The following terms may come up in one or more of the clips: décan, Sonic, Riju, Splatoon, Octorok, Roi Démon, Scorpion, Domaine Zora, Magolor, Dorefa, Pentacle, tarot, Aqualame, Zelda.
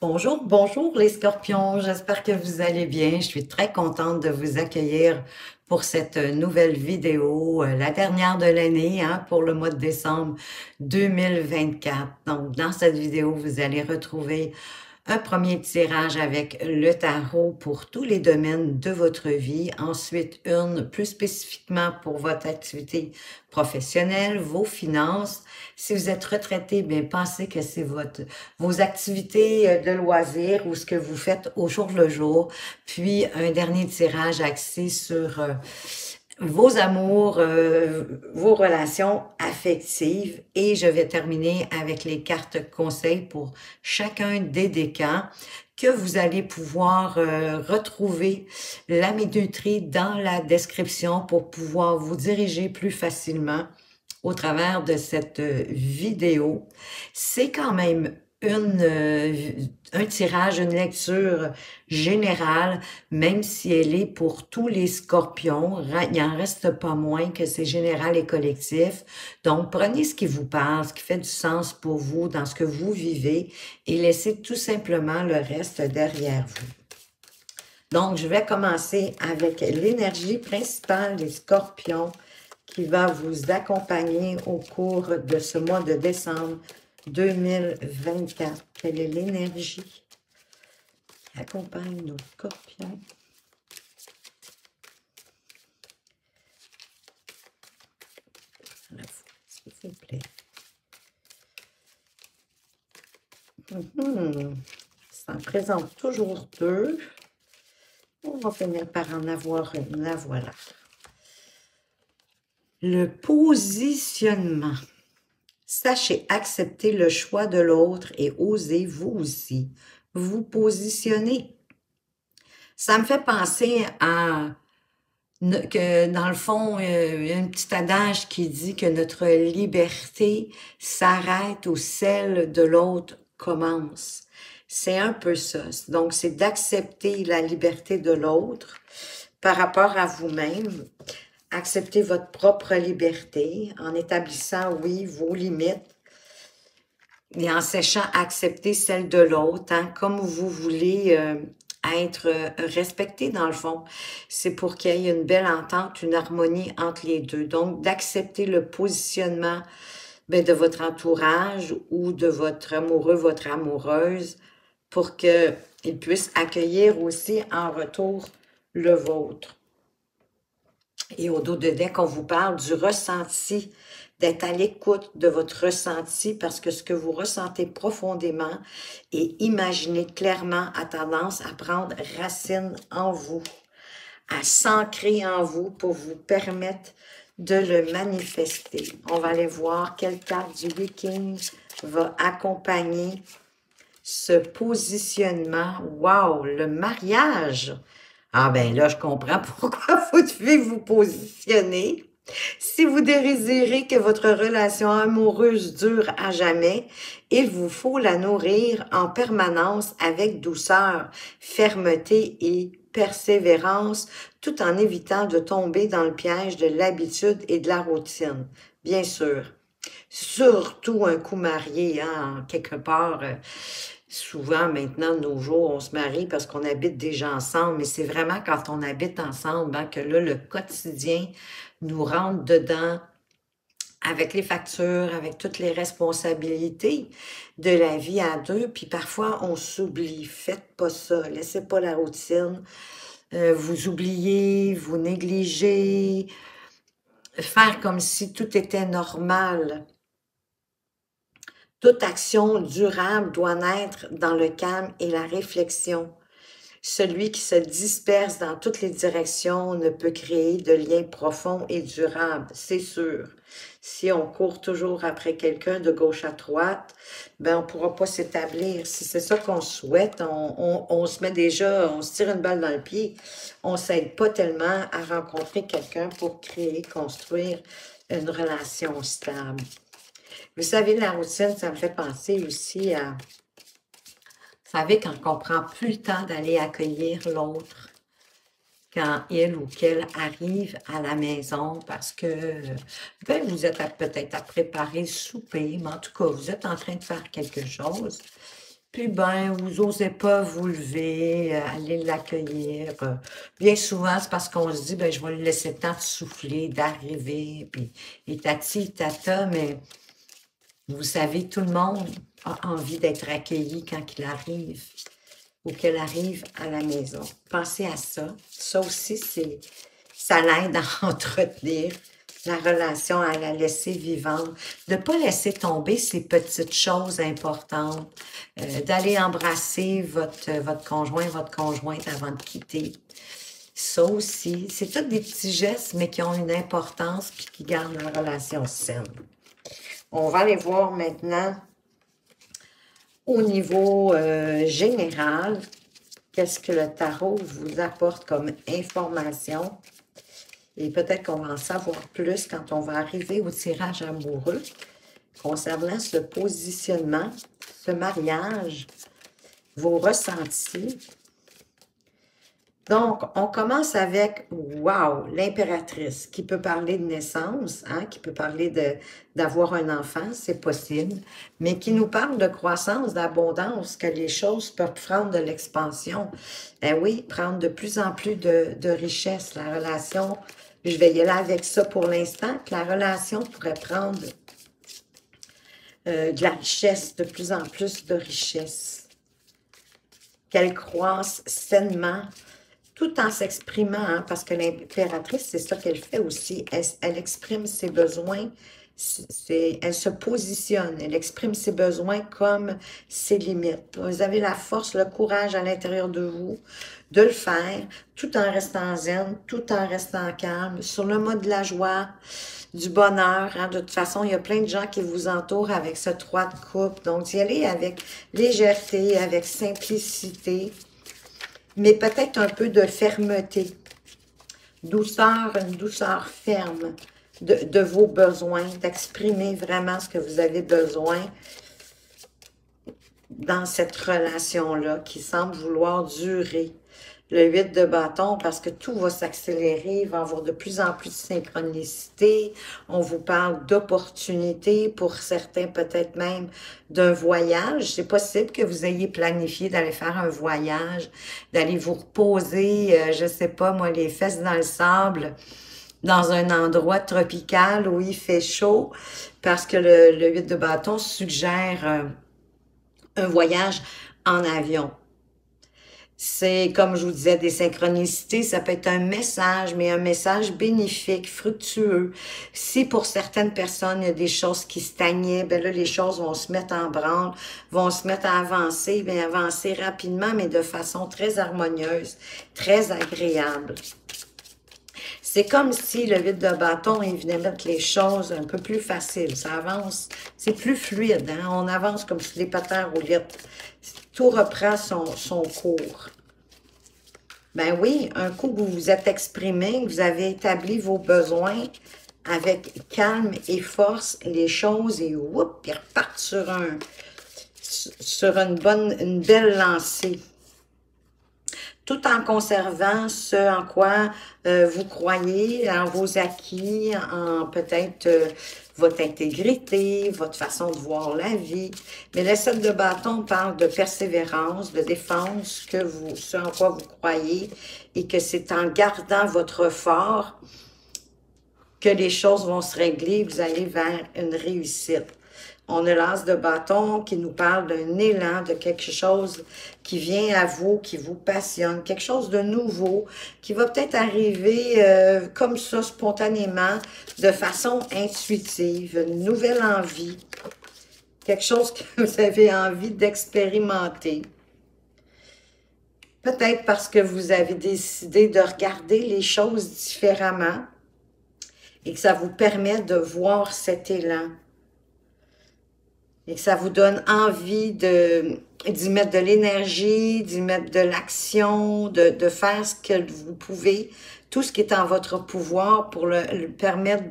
Bonjour, bonjour les scorpions, j'espère que vous allez bien. Je suis très contente de vous accueillir pour cette nouvelle vidéo, la dernière de l'année, pour le mois de décembre 2024. Donc, dans cette vidéo, vous allez retrouver un premier tirage avec le tarot pour tous les domaines de votre vie. Ensuite, une plus spécifiquement pour votre activité professionnelle, vos finances. Si vous êtes retraité, bien, pensez que c'est vos activités de loisirs ou ce que vous faites au jour le jour. Puis, un dernier tirage axé sur vos amours, vos relations affectives. Et je vais terminer avec les cartes conseils pour chacun des décans que vous allez pouvoir retrouver la minuterie dans la description pour pouvoir vous diriger plus facilement au travers de cette vidéo. C'est quand même un tirage, une lecture générale, même si elle est pour tous les scorpions, il n'en reste pas moins que c'est général et collectif. Donc, prenez ce qui vous parle, ce qui fait du sens pour vous, dans ce que vous vivez, et laissez tout simplement le reste derrière vous. Donc, je vais commencer avec l'énergie principale des scorpions qui va vous accompagner au cours de ce mois de décembre 2024. Quelle est l'énergie qui accompagne nos scorpions? S'il vous plaît. Ça en présente toujours deux. On va finir par en avoir une. La voilà. Le positionnement. Sachez accepter le choix de l'autre et osez vous aussi vous positionner. Ça me fait penser à que, dans le fond, il y a un petit adage qui dit que notre liberté s'arrête où celle de l'autre commence. C'est un peu ça. Donc, c'est d'accepter la liberté de l'autre par rapport à vous-même. Acceptez votre propre liberté en établissant, oui, vos limites et en sachant accepter celle de l'autre, comme vous voulez être respecté dans le fond. C'est pour qu'il y ait une belle entente, une harmonie entre les deux. Donc, d'accepter le positionnement de votre entourage ou de votre amoureux, votre amoureuse, pour qu'il puisse accueillir aussi en retour le vôtre. Et au dos de deck, on vous parle du ressenti, d'être à l'écoute de votre ressenti parce que ce que vous ressentez profondément et imaginez clairement a tendance à prendre racine en vous, à s'ancrer en vous pour vous permettre de le manifester. On va aller voir quelle carte du week-end va accompagner ce positionnement. Wow, le mariage! Ah ben là, je comprends pourquoi vous devez vous positionner. Si vous désirez que votre relation amoureuse dure à jamais, il vous faut la nourrir en permanence avec douceur, fermeté et persévérance, tout en évitant de tomber dans le piège de l'habitude et de la routine. Bien sûr, surtout un coup marié, quelque part. Souvent, maintenant, de nos jours, on se marie parce qu'on habite déjà ensemble, mais c'est vraiment quand on habite ensemble que là, le quotidien nous rentre dedans avec les factures, avec toutes les responsabilités de la vie à deux, puis parfois, on s'oublie. Faites pas ça, laissez pas la routine. Vous oubliez, vous négligez, faire comme si tout était normal. Toute action durable doit naître dans le calme et la réflexion. Celui qui se disperse dans toutes les directions ne peut créer de liens profonds et durables, c'est sûr. Si on court toujours après quelqu'un de gauche à droite, on ne pourra pas s'établir. Si c'est ça qu'on souhaite, on se met déjà, on se tire une balle dans le pied. On ne s'aide pas tellement à rencontrer quelqu'un pour créer, construire une relation stable. Vous savez, la routine, ça me fait penser aussi à, vous savez, quand on ne prend plus le temps d'aller accueillir l'autre, quand il ou qu'elle arrive à la maison, parce que vous êtes peut-être à préparer le souper, mais en tout cas, vous êtes en train de faire quelque chose. Puis, ben, vous n'osez pas vous lever, aller l'accueillir. Bien souvent, c'est parce qu'on se dit, ben, je vais lui laisser le temps de souffler, d'arriver, puis il tati, il tata, mais vous savez, tout le monde a envie d'être accueilli quand il arrive ou qu'elle arrive à la maison. Pensez à ça. Ça aussi, c'est ça l'aide à entretenir la relation, à la laisser vivante, de ne pas laisser tomber ces petites choses importantes, d'aller embrasser votre conjoint, votre conjointe avant de quitter. Ça aussi, c'est tous des petits gestes, mais qui ont une importance puis qui gardent la relation saine. On va aller voir maintenant au niveau général, qu'est-ce que le tarot vous apporte comme information? Et peut-être qu'on va en savoir plus quand on va arriver au tirage amoureux concernant ce positionnement, ce mariage, vos ressentis. Donc, on commence avec, wow, l'impératrice qui peut parler de naissance, hein, qui peut parler d'avoir un enfant, c'est possible, mais qui nous parle de croissance, d'abondance, que les choses peuvent prendre de l'expansion. Ben oui, prendre de plus en plus de richesse, la relation. Je vais y aller avec ça pour l'instant, que la relation pourrait prendre de la richesse, de plus en plus de richesse. Qu'elle croisse sainement, tout en s'exprimant, hein, parce que l'impératrice, c'est ça qu'elle fait aussi. Elle exprime ses besoins, elle se positionne, elle exprime ses besoins comme ses limites. Vous avez la force, le courage à l'intérieur de vous de le faire, tout en restant zen, tout en restant calme, sur le mode de la joie, du bonheur. Hein. De toute façon, il y a plein de gens qui vous entourent avec ce 3 de coupe. Donc, y aller avec légèreté, avec simplicité, mais peut-être un peu de fermeté, douceur, une douceur ferme de vos besoins, d'exprimer vraiment ce que vous avez besoin dans cette relation-là qui semble vouloir durer. Le 8 de bâton, parce que tout va s'accélérer, il va y avoir de plus en plus de synchronicité. On vous parle d'opportunités, pour certains peut-être même d'un voyage. C'est possible que vous ayez planifié d'aller faire un voyage, d'aller vous reposer, je sais pas moi, les fesses dans le sable, dans un endroit tropical où il fait chaud, parce que le 8 de bâton suggère un voyage en avion. C'est, comme je vous disais, des synchronicités, ça peut être un message, mais un message bénéfique, fructueux. Si pour certaines personnes, il y a des choses qui stagnaient, bien là, les choses vont se mettre en branle, vont se mettre à avancer, bien avancer rapidement, mais de façon très harmonieuse, très agréable. C'est comme si le 8 de bâton, il venait mettre les choses un peu plus faciles. Ça avance, c'est plus fluide, hein? On avance comme si les patins roulaient. Tout reprend son cours. Ben oui, un coup que vous vous êtes exprimé, que vous avez établi vos besoins avec calme et force, les choses, et whoop, ils repartent sur une belle lancée. Tout en conservant ce en quoi vous croyez, en vos acquis, en peut-être votre intégrité, votre façon de voir la vie. Mais le 7 de bâton parle de persévérance, de défense, ce en quoi vous croyez, et que c'est en gardant votre fort que les choses vont se régler, vous allez vers une réussite. On a l'as de bâton qui nous parle d'un élan, de quelque chose qui vient à vous, qui vous passionne, quelque chose de nouveau, qui va peut-être arriver comme ça, spontanément, de façon intuitive, une nouvelle envie, quelque chose que vous avez envie d'expérimenter. Peut-être parce que vous avez décidé de regarder les choses différemment et que ça vous permet de voir cet élan. Et que ça vous donne envie d'y mettre de l'énergie, d'y mettre de l'action, de faire ce que vous pouvez, tout ce qui est en votre pouvoir pour le permettre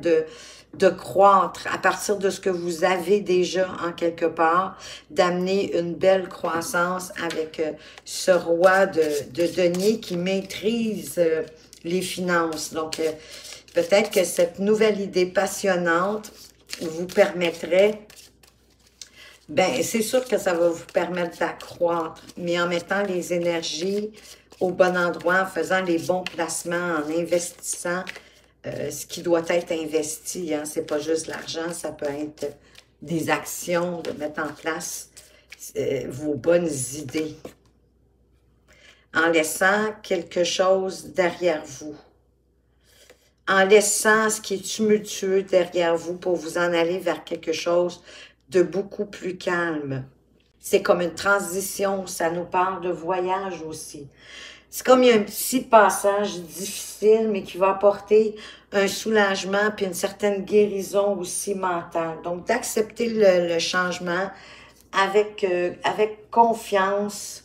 de croître à partir de ce que vous avez déjà en quelque part, d'amener une belle croissance avec ce roi de denier qui maîtrise les finances. Donc, peut-être que cette nouvelle idée passionnante vous permettrait Bien, c'est sûr que ça va vous permettre d'accroître, mais en mettant les énergies au bon endroit, en faisant les bons placements, en investissant ce qui doit être investi. Hein. Ce n'est pas juste l'argent, ça peut être des actions, de mettre en place vos bonnes idées. En laissant quelque chose derrière vous. En laissant ce qui est tumultueux derrière vous pour vous en aller vers quelque chose de beaucoup plus calme. C'est comme une transition, ça nous parle de voyage aussi. C'est comme il y a un petit passage difficile, mais qui va apporter un soulagement puis une certaine guérison aussi mentale. Donc, d'accepter le changement avec confiance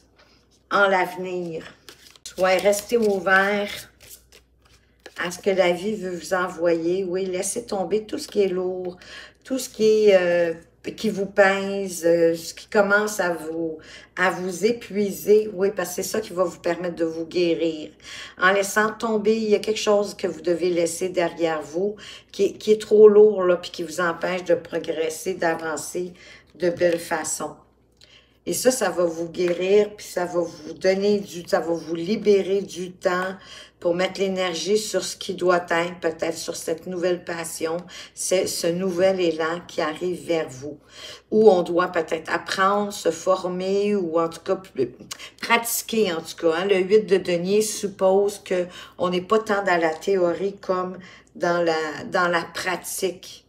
en l'avenir. Soit rester ouvert à ce que la vie veut vous envoyer. Oui, laissez tomber tout ce qui est lourd, tout ce qui vous pèse, ce qui commence à vous épuiser. Oui, parce que c'est ça qui va vous permettre de vous guérir. En laissant tomber, il y a quelque chose que vous devez laisser derrière vous qui est trop lourd, là, puis qui vous empêche de progresser, d'avancer de belle façon. Et ça, ça va vous guérir, puis ça va vous donner ça va vous libérer du temps pour mettre l'énergie sur ce qui doit être, peut-être sur cette nouvelle passion, c'est ce nouvel élan qui arrive vers vous, où on doit peut-être apprendre, se former, ou en tout cas, pratiquer en tout cas. Hein. Le 8 de denier suppose qu'on n'est pas tant dans la théorie comme dans la pratique.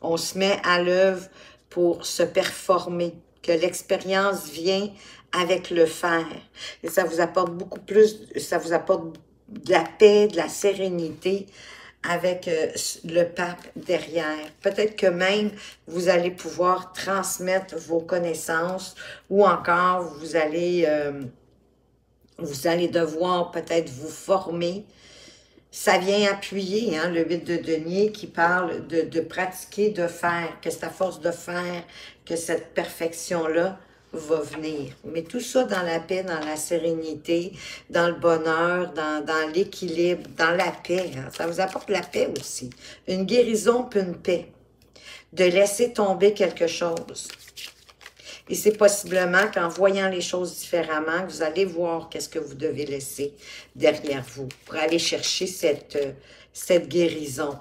On se met à l'œuvre pour se performer. Que l'expérience vient avec le faire. Et ça vous apporte beaucoup plus, ça vous apporte de la paix, de la sérénité avec le pape derrière. Peut-être que même vous allez pouvoir transmettre vos connaissances ou encore vous allez devoir peut-être vous former. Ça vient appuyer, hein, le 8 de denier qui parle de pratiquer, de faire, que c'est à force de faire que cette perfection-là va venir. Mais tout ça dans la paix, dans la sérénité, dans le bonheur, dans l'équilibre, dans la paix. Hein. Ça vous apporte la paix aussi. Une guérison puis une paix. De laisser tomber quelque chose. Et c'est possiblement qu'en voyant les choses différemment, vous allez voir qu'est-ce que vous devez laisser derrière vous pour aller chercher cette guérison.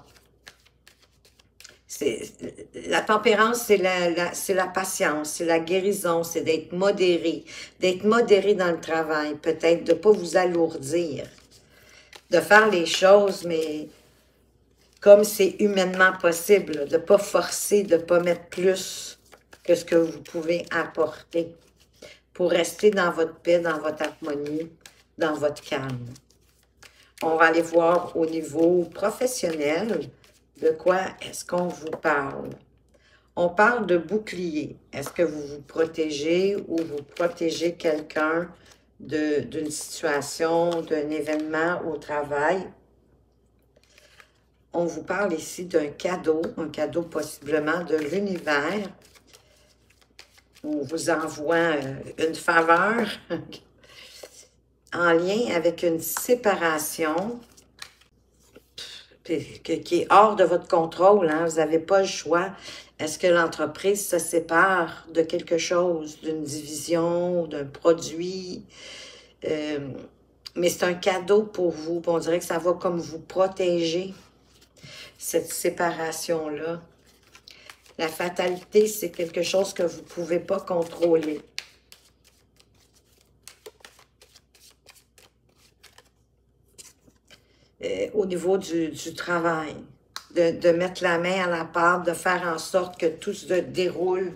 La tempérance, c'est la patience, c'est la guérison, c'est d'être modéré dans le travail, peut-être de ne pas vous alourdir, de faire les choses, mais comme c'est humainement possible, de ne pas forcer, de ne pas mettre plus que ce que vous pouvez apporter pour rester dans votre paix, dans votre harmonie, dans votre calme. On va aller voir au niveau professionnel de quoi est-ce qu'on vous parle. On parle de bouclier. Est-ce que vous vous protégez ou vous protégez quelqu'un d'une situation, d'un événement au travail? On vous parle ici d'un cadeau, possiblement de l'univers. On vous envoie une faveur en lien avec une séparation qui est hors de votre contrôle. Hein? Vous n'avez pas le choix. Est-ce que l'entreprise se sépare de quelque chose, d'une division, d'un produit? Mais c'est un cadeau pour vous. On dirait que ça va comme vous protéger, cette séparation-là. La fatalité, c'est quelque chose que vous ne pouvez pas contrôler. Au niveau du travail, de mettre la main à la pâte, de faire en sorte que tout se déroule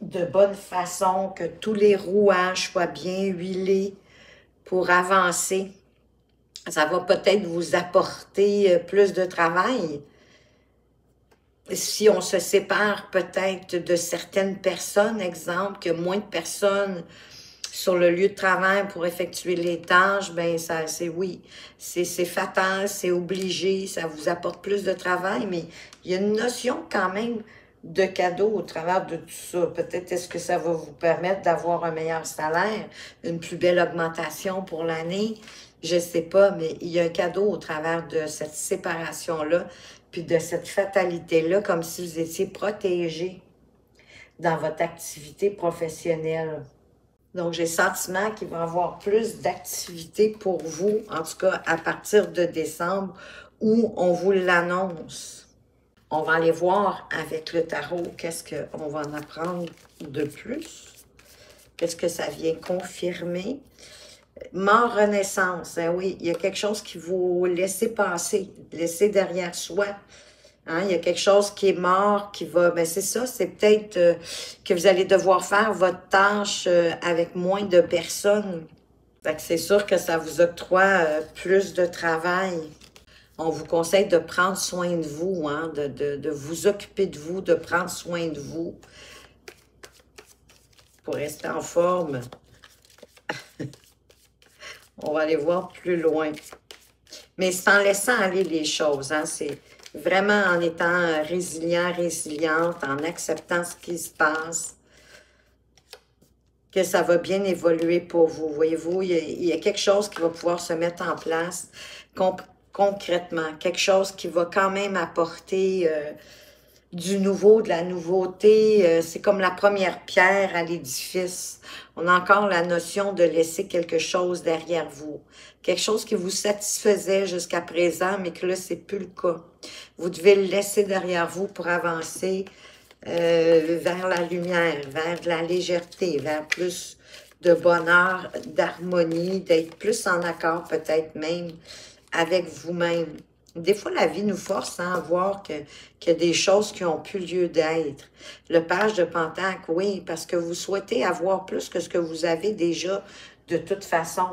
de bonne façon, que tous les rouages soient bien huilés pour avancer. Ça va peut-être vous apporter plus de travail. Si on se sépare peut-être de certaines personnes, exemple, que moins de personnes sur le lieu de travail pour effectuer les tâches, bien, ça, c'est oui, c'est fatal, c'est obligé, ça vous apporte plus de travail, mais il y a une notion quand même de cadeau au travers de tout ça. Peut-être est-ce que ça va vous permettre d'avoir un meilleur salaire, une plus belle augmentation pour l'année, je ne sais pas, mais il y a un cadeau au travers de cette séparation-là, puis de cette fatalité-là, comme si vous étiez protégé dans votre activité professionnelle. Donc, j'ai le sentiment qu'il va y avoir plus d'activités pour vous, en tout cas à partir de décembre, où on vous l'annonce. On va aller voir avec le tarot qu'est-ce qu'on va en apprendre de plus. Qu'est-ce que ça vient confirmer? Mort, renaissance. Hein, oui, il y a quelque chose qui vous laissez passer, laissez derrière soi. Hein, il y a quelque chose qui est mort, qui va... Ben c'est ça, c'est peut-être que vous allez devoir faire votre tâche avec moins de personnes. Fait que c'est sûr que ça vous octroie plus de travail. On vous conseille de prendre soin de vous, hein, de vous occuper de vous, de prendre soin de vous. Pour rester en forme, on va aller voir plus loin. Mais c'est en laissant aller les choses, hein, c'est vraiment en étant résilient, résiliente, en acceptant ce qui se passe, que ça va bien évoluer pour vous. Voyez-vous, il y a quelque chose qui va pouvoir se mettre en place concrètement, quelque chose qui va quand même apporter... du nouveau, de la nouveauté, c'est comme la première pierre à l'édifice. On a encore la notion de laisser quelque chose derrière vous. Quelque chose qui vous satisfaisait jusqu'à présent, mais que là, c'est plus le cas. Vous devez le laisser derrière vous pour avancer vers la lumière, vers de la légèreté, vers plus de bonheur, d'harmonie, d'être plus en accord peut-être même avec vous-même. Des fois, la vie nous force à voir qu'il y a des choses qui n'ont plus lieu d'être. Le page de Pentacle, oui, parce que vous souhaitez avoir plus que ce que vous avez déjà de toute façon.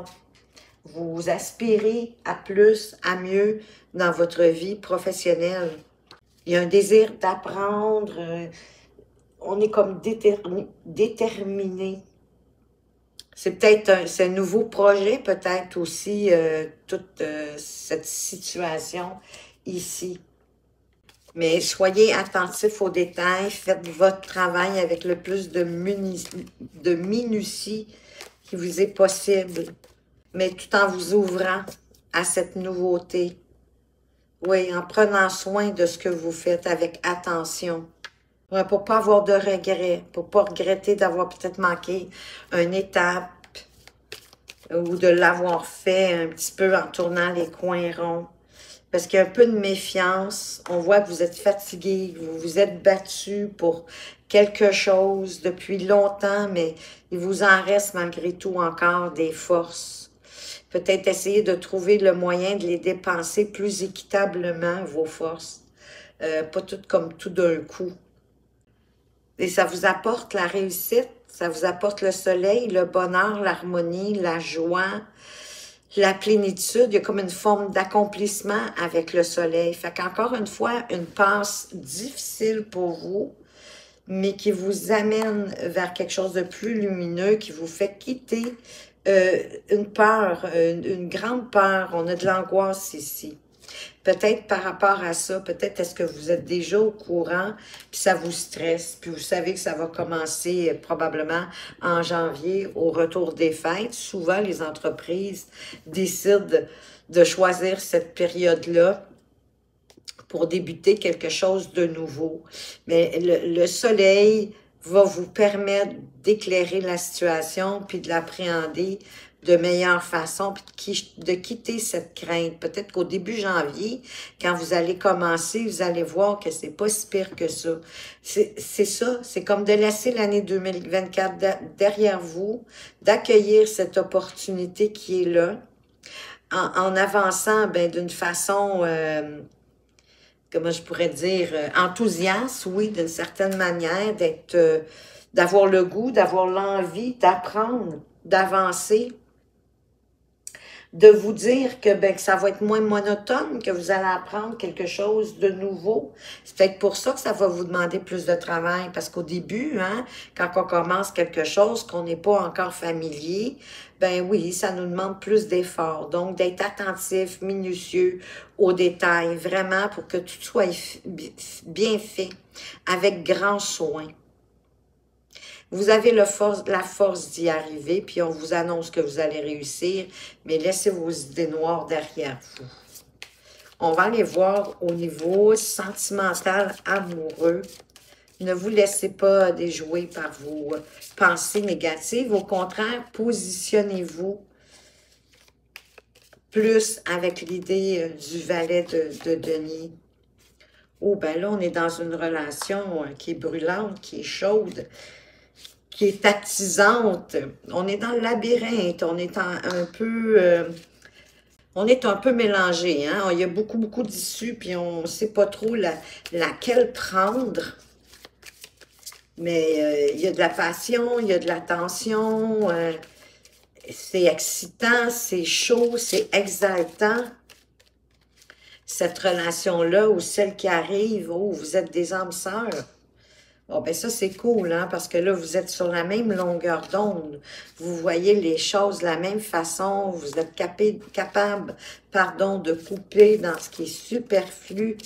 Vous aspirez à plus, à mieux dans votre vie professionnelle. Il y a un désir d'apprendre. On est comme déterminé. C'est peut-être un nouveau projet, peut-être aussi, toute cette situation ici. Mais soyez attentifs aux détails, faites votre travail avec le plus de minutie qui vous est possible, mais tout en vous ouvrant à cette nouveauté. Oui, en prenant soin de ce que vous faites avec attention. Pour ne pas avoir de regrets, pour ne pas regretter d'avoir peut-être manqué une étape ou de l'avoir fait un petit peu en tournant les coins ronds. Parce qu'il y a un peu de méfiance, on voit que vous êtes fatigué, vous vous êtes battu pour quelque chose depuis longtemps, mais il vous en reste malgré tout encore des forces. Peut-être essayer de trouver le moyen de les dépenser plus équitablement, vos forces, pas toutes comme tout d'un coup. Et ça vous apporte la réussite, ça vous apporte le soleil, le bonheur, l'harmonie, la joie, la plénitude. Il y a comme une forme d'accomplissement avec le soleil. Fait qu'encore une fois, une passe difficile pour vous, mais qui vous amène vers quelque chose de plus lumineux, qui vous fait quitter une peur, une grande peur. On a de l'angoisse ici. Peut-être par rapport à ça, peut-être est-ce que vous êtes déjà au courant, puis ça vous stresse, puis vous savez que ça va commencer probablement en janvier, au retour des fêtes. Souvent, les entreprises décident de choisir cette période-là pour débuter quelque chose de nouveau. Mais le soleil va vous permettre d'éclairer la situation, puis de l'appréhender de meilleure façon, puis de quitter cette crainte. Peut-être qu'au début janvier, quand vous allez commencer, vous allez voir que c'est pas si pire que ça. C'est ça, c'est comme de laisser l'année 2024 derrière vous, d'accueillir cette opportunité qui est là, en avançant ben, d'une façon, comment je pourrais dire, enthousiaste, oui, d'une certaine manière, d'avoir le goût, d'avoir l'envie, d'apprendre, d'avancer, de vous dire que, ben, que ça va être moins monotone, que vous allez apprendre quelque chose de nouveau. C'est peut-être pour ça que ça va vous demander plus de travail, parce qu'au début, hein, quand on commence quelque chose qu'on n'est pas encore familier, ben oui, ça nous demande plus d'efforts. Donc, d'être attentif, minutieux, aux détails, vraiment pour que tout soit bien fait, avec grand soin. Vous avez la force d'y arriver, puis on vous annonce que vous allez réussir, mais laissez vos idées noires derrière vous. On va aller voir au niveau sentimental, amoureux, Ne vous laissez pas déjouer par vos pensées négatives. Au contraire, positionnez-vous plus avec l'idée du valet de denier. Oh, ben là, on est dans une relation qui est brûlante, qui est chaude, qui est attisante. On est dans le labyrinthe, on est un peu mélangé. Hein? Il y a beaucoup d'issues, puis on ne sait pas trop laquelle prendre. Mais il y a de la passion, il y a de la tension, c'est excitant, c'est chaud, c'est exaltant. Cette relation-là ou celle qui arrive, oh, vous êtes des âmes sœurs. Bon, ben ça, c'est cool, hein, parce que là, vous êtes sur la même longueur d'onde. Vous voyez les choses de la même façon. Vous êtes capable de couper dans ce qui est superflu.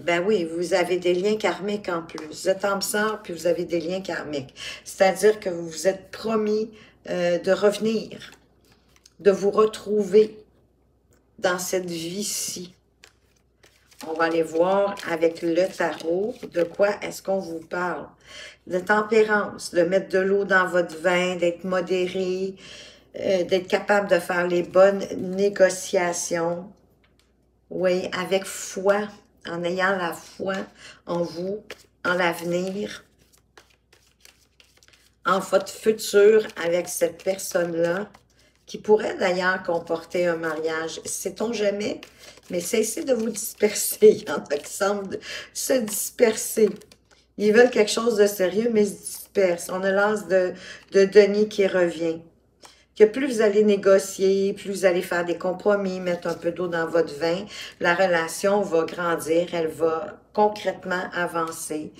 Ben oui, vous avez des liens karmiques en plus. Vous êtes âmes sœurs, puis vous avez des liens karmiques. C'est-à-dire que vous vous êtes promis de revenir, de vous retrouver dans cette vie-ci. On va aller voir avec le tarot de quoi est-ce qu'on vous parle. De tempérance, de mettre de l'eau dans votre vin, d'être modéré, d'être capable de faire les bonnes négociations. Oui, avec foi, en ayant la foi en vous, en l'avenir, en votre futur avec cette personne-là, qui pourrait d'ailleurs comporter un mariage. Sait-on jamais? Mais cessez de vous disperser. Il y en a qui semblent se disperser. Ils veulent quelque chose de sérieux, mais ils se dispersent. On a l'as de denier qui revient. Que plus vous allez négocier, plus vous allez faire des compromis, mettre un peu d'eau dans votre vin, la relation va grandir, elle va concrètement avancer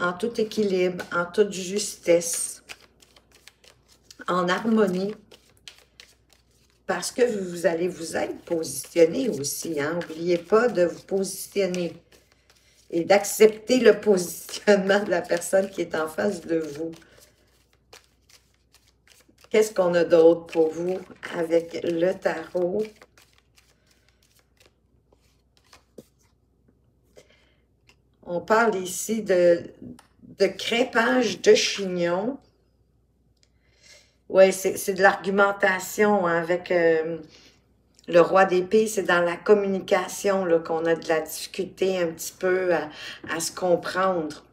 en tout équilibre, en toute justesse, en harmonie. Parce que vous allez vous être positionné aussi. N'oubliez pas de vous positionner et d'accepter le positionnement de la personne qui est en face de vous. Qu'est-ce qu'on a d'autre pour vous avec le tarot? On parle ici de crêpage de chignons. Oui, c'est de l'argumentation hein, avec le roi d'épée. C'est dans la communication qu'on a de la difficulté un petit peu à se comprendre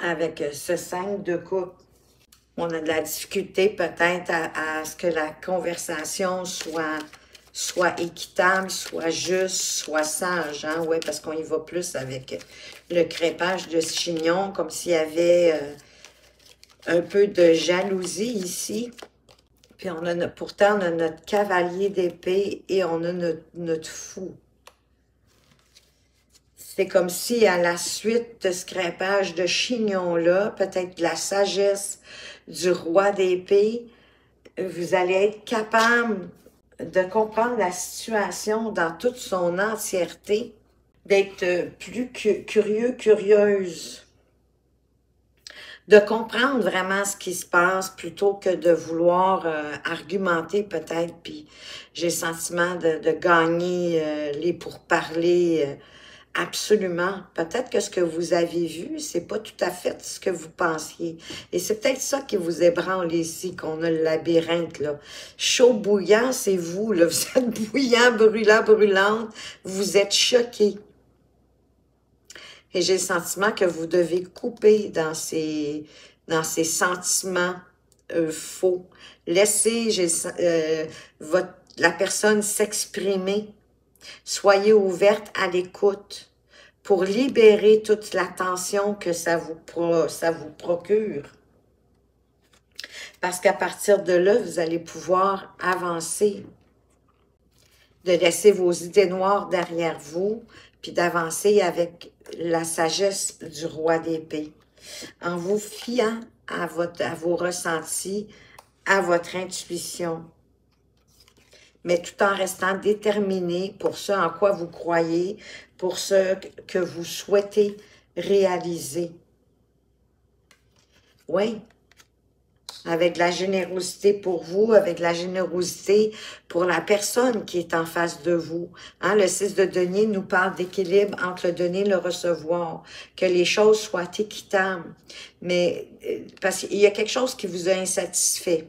avec ce 5 de coupe. On a de la difficulté peut-être à ce que la conversation soit équitable, soit juste, soit sage. Hein? Oui, parce qu'on y va plus avec le crêpage de chignon, comme s'il y avait... un peu de jalousie ici. Puis on a pourtant, on a notre cavalier d'épée et on a notre fou. C'est comme si à la suite de ce crêpage de chignon-là, peut-être de la sagesse du roi d'épée, vous allez être capable de comprendre la situation dans toute son entièreté, d'être plus curieux, curieuse. De comprendre vraiment ce qui se passe plutôt que de vouloir argumenter peut-être. Puis j'ai le sentiment de gagner les pourparlers absolument. Peut-être que ce que vous avez vu, c'est pas tout à fait ce que vous pensiez. Et c'est peut-être ça qui vous ébranle ici, qu'on a le labyrinthe. Là. Chaud bouillant, c'est vous. Là. Vous êtes bouillant, brûlant, brûlante. Vous êtes choqué. Et j'ai le sentiment que vous devez couper dans ces sentiments faux. Laissez la personne s'exprimer. Soyez ouverte à l'écoute pour libérer toute la tension que ça vous procure. Parce qu'à partir de là, vous allez pouvoir avancer. De laisser vos idées noires derrière vous, puis d'avancer avec la sagesse du roi d'épée, en vous fiant à vos ressentis, à votre intuition, mais tout en restant déterminé pour ce en quoi vous croyez, pour ce que vous souhaitez réaliser. Oui, avec de la générosité pour vous, avec de la générosité pour la personne qui est en face de vous. Hein, le 6 de denier nous parle d'équilibre entre le donner et le recevoir, que les choses soient équitables, mais parce qu'il y a quelque chose qui vous a insatisfait.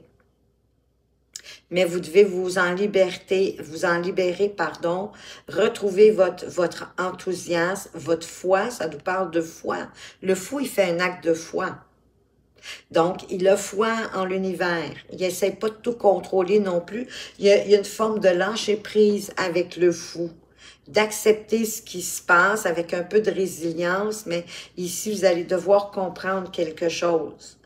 Mais vous devez vous en libérer, retrouver votre enthousiasme, votre foi, ça nous parle de foi. Le fou, il fait un acte de foi. Donc, il a foi en l'univers. Il n'essaie pas de tout contrôler non plus. Il y a une forme de lâcher prise avec le fou, d'accepter ce qui se passe avec un peu de résilience, mais ici, vous allez devoir comprendre quelque chose.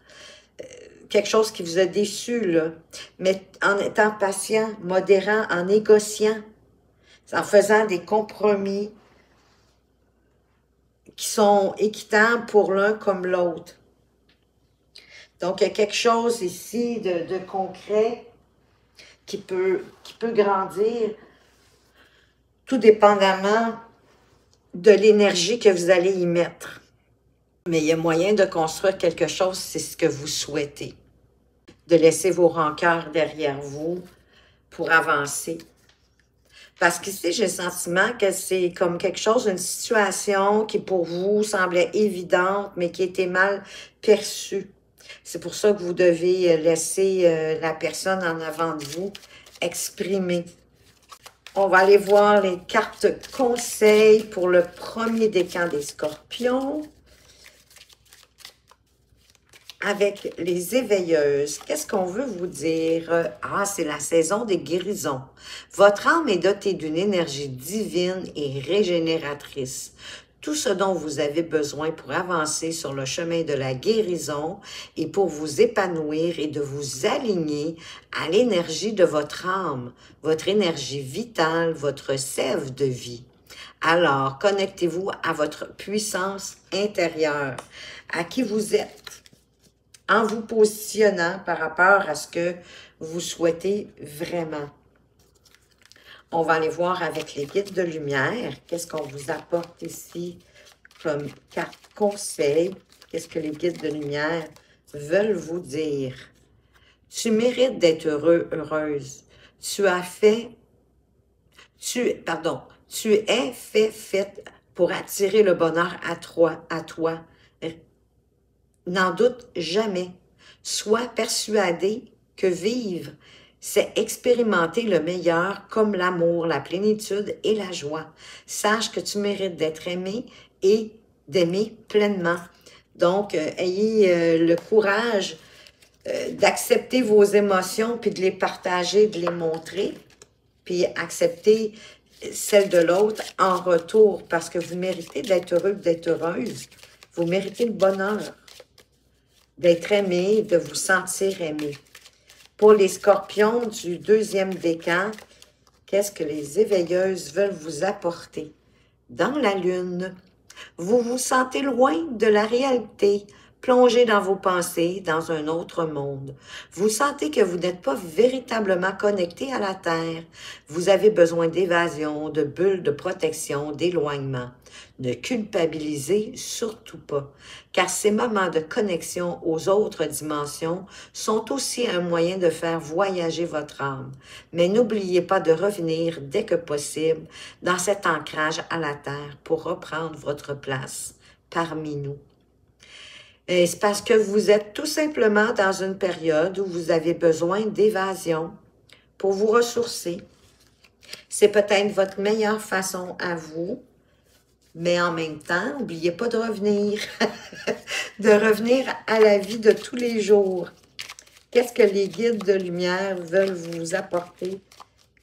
Quelque chose qui vous a déçu, là. Mais en étant patient, modérant, en négociant, en faisant des compromis qui sont équitables pour l'un comme l'autre. Donc, il y a quelque chose ici de concret qui peut grandir, tout dépendamment de l'énergie que vous allez y mettre. Mais il y a moyen de construire quelque chose, c'est ce que vous souhaitez. De laisser vos rancœurs derrière vous pour avancer. Parce qu'ici, j'ai le sentiment que c'est comme quelque chose, une situation qui pour vous semblait évidente, mais qui était mal perçue. C'est pour ça que vous devez laisser la personne en avant de vous exprimer. On va aller voir les cartes conseils pour le premier décan des Scorpions. Avec les éveilleuses, qu'est-ce qu'on veut vous dire? Ah, c'est la saison des guérisons. Votre âme est dotée d'une énergie divine et régénératrice. Tout ce dont vous avez besoin pour avancer sur le chemin de la guérison et pour vous épanouir et de vous aligner à l'énergie de votre âme, votre énergie vitale, votre sève de vie. Alors, connectez-vous à votre puissance intérieure, à qui vous êtes, en vous positionnant par rapport à ce que vous souhaitez vraiment. On va aller voir avec les guides de lumière, qu'est-ce qu'on vous apporte ici comme carte conseil, qu'est-ce que les guides de lumière veulent vous dire. Tu mérites d'être heureux, heureuse. Tu es faite pour attirer le bonheur à toi. N'en doute jamais. Sois persuadée que vivre, c'est expérimenter le meilleur comme l'amour, la plénitude et la joie. Sache que tu mérites d'être aimé et d'aimer pleinement. Donc, ayez le courage d'accepter vos émotions, puis de les partager, de les montrer, puis accepter celles de l'autre en retour, parce que vous méritez d'être heureux, d'être heureuse. Vous méritez le bonheur. D'être aimé, de vous sentir aimé. Pour les scorpions du deuxième décan, qu'est-ce que les éveilleuses veulent vous apporter? Dans la lune, vous vous sentez loin de la réalité, plongé dans vos pensées, dans un autre monde. Vous sentez que vous n'êtes pas véritablement connecté à la Terre. Vous avez besoin d'évasion, de bulles de protection, d'éloignement. Ne culpabilisez surtout pas, car ces moments de connexion aux autres dimensions sont aussi un moyen de faire voyager votre âme. Mais n'oubliez pas de revenir dès que possible dans cet ancrage à la Terre pour reprendre votre place parmi nous. C'est parce que vous êtes tout simplement dans une période où vous avez besoin d'évasion pour vous ressourcer. C'est peut-être votre meilleure façon à vous, mais en même temps, n'oubliez pas de revenir, de revenir à la vie de tous les jours. Qu'est-ce que les guides de lumière veulent vous apporter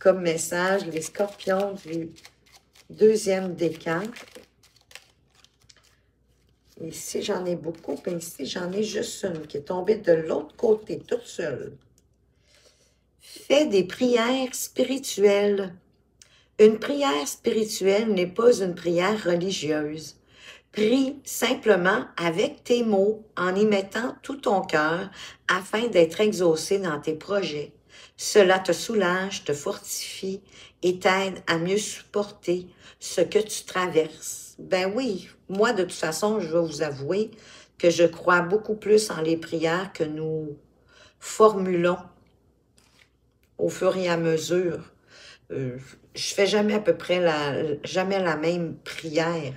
comme message, les scorpions du deuxième décan? Ici, j'en ai beaucoup, puis ici, j'en ai juste une qui est tombée de l'autre côté, toute seule. Fais des prières spirituelles. Une prière spirituelle n'est pas une prière religieuse. Prie simplement avec tes mots, en y mettant tout ton cœur, afin d'être exaucé dans tes projets. Cela te soulage, te fortifie et t'aide à mieux supporter ce que tu traverses. Ben oui, moi de toute façon, je vais vous avouer que je crois beaucoup plus en les prières que nous formulant au fur et à mesure. Je fais jamais à peu près la même prière.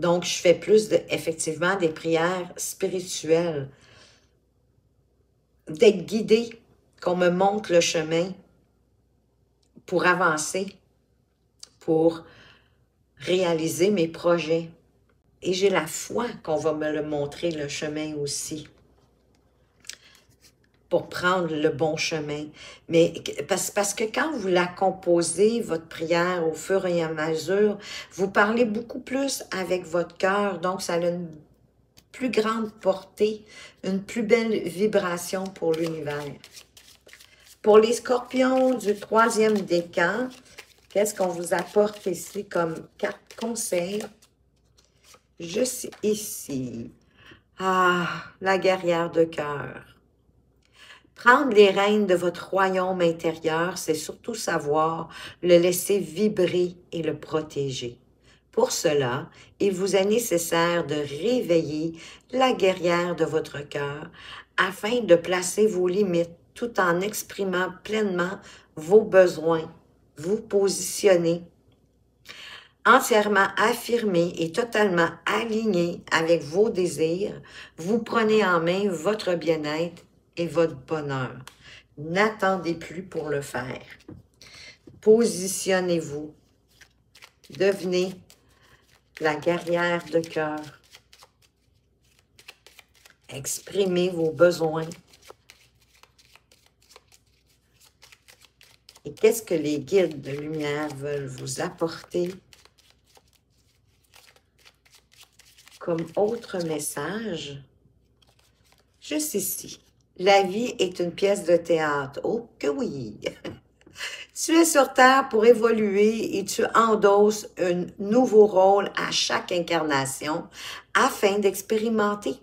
Donc, je fais plus effectivement des prières spirituelles. D'être guidée, qu'on me montre le chemin pour avancer, pour réaliser mes projets. Et j'ai la foi qu'on va me le montrer, le chemin aussi, pour prendre le bon chemin. Mais parce que quand vous la composez, votre prière, au fur et à mesure, vous parlez beaucoup plus avec votre cœur, donc ça a une plus grande portée, une plus belle vibration pour l'univers. Pour les scorpions du 3e décan, qu'est-ce qu'on vous apporte ici comme carte conseil? Juste ici. Ah, la guerrière de cœur. Prendre les rênes de votre royaume intérieur, c'est surtout savoir le laisser vibrer et le protéger. Pour cela, il vous est nécessaire de réveiller la guerrière de votre cœur afin de placer vos limites tout en exprimant pleinement vos besoins, vous positionner entièrement affirmé et totalement aligné avec vos désirs. Vous prenez en main votre bien-être et votre bonheur. N'attendez plus pour le faire. Positionnez-vous. Devenez la guerrière de cœur. Exprimez vos besoins. Et qu'est-ce que les guides de lumière veulent vous apporter comme autre message? Juste ici. La vie est une pièce de théâtre. Oh que oui! Tu es sur Terre pour évoluer et tu endosses un nouveau rôle à chaque incarnation afin d'expérimenter.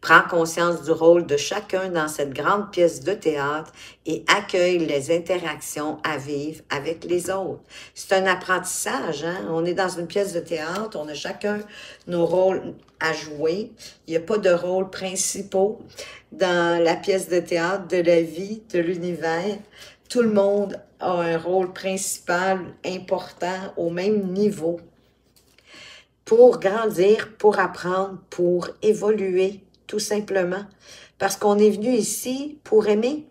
Prends conscience du rôle de chacun dans cette grande pièce de théâtre et accueille les interactions à vivre avec les autres. C'est un apprentissage, hein? On est dans une pièce de théâtre, on a chacun nos rôles à jouer. Il n'y a pas de rôles principaux dans la pièce de théâtre de la vie, de l'univers. Tout le monde a un rôle principal important au même niveau. Pour grandir, pour apprendre, pour évoluer, tout simplement. Parce qu'on est venu ici pour aimer,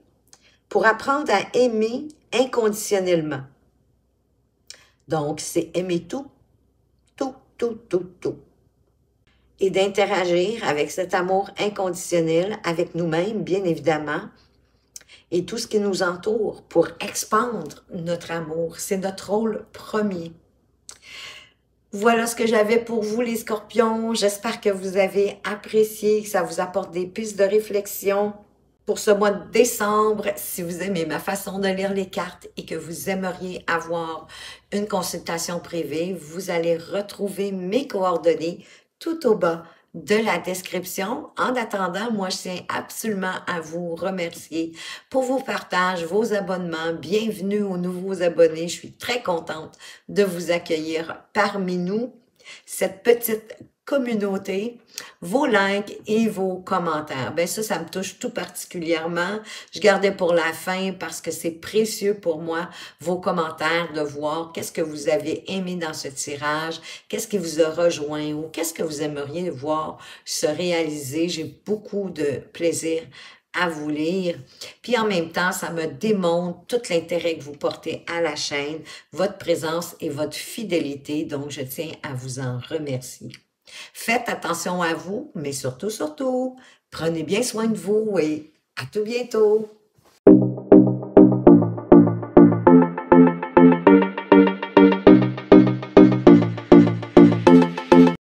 pour apprendre à aimer inconditionnellement. Donc, c'est aimer tout, tout, tout, tout, tout. Et d'interagir avec cet amour inconditionnel, avec nous-mêmes, bien évidemment, et tout ce qui nous entoure pour expandre notre amour. C'est notre rôle premier. Voilà ce que j'avais pour vous, les scorpions. J'espère que vous avez apprécié, que ça vous apporte des pistes de réflexion pour ce mois de décembre. Si vous aimez ma façon de lire les cartes et que vous aimeriez avoir une consultation privée, vous allez retrouver mes coordonnées tout au bas de la description. En attendant, moi, je tiens absolument à vous remercier pour vos partages, vos abonnements. Bienvenue aux nouveaux abonnés. Je suis très contente de vous accueillir parmi nous, cette petite communauté, vos likes et vos commentaires. Bien, ça me touche tout particulièrement. Je gardais pour la fin parce que c'est précieux pour moi, vos commentaires, de voir qu'est-ce que vous avez aimé dans ce tirage, qu'est-ce qui vous a rejoint ou qu'est-ce que vous aimeriez voir se réaliser. J'ai beaucoup de plaisir à vous lire. Puis en même temps, ça me démontre tout l'intérêt que vous portez à la chaîne, votre présence et votre fidélité. Donc, je tiens à vous en remercier. Faites attention à vous, mais surtout, surtout, prenez bien soin de vous et à tout bientôt!